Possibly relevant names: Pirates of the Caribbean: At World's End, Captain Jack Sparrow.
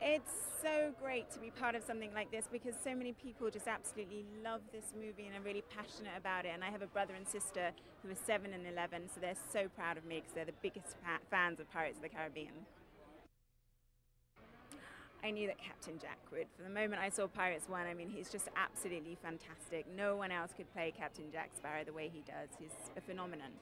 It's so great to be part of something like this because so many people just absolutely love this movie and are really passionate about it. And I have a brother and sister who are 7 and 11, so they're so proud of me because they're the biggest fans of Pirates of the Caribbean. I knew that Captain Jack would. From the moment I saw Pirates 1, I mean, he's just absolutely fantastic. No one else could play Captain Jack Sparrow the way he does. He's a phenomenon.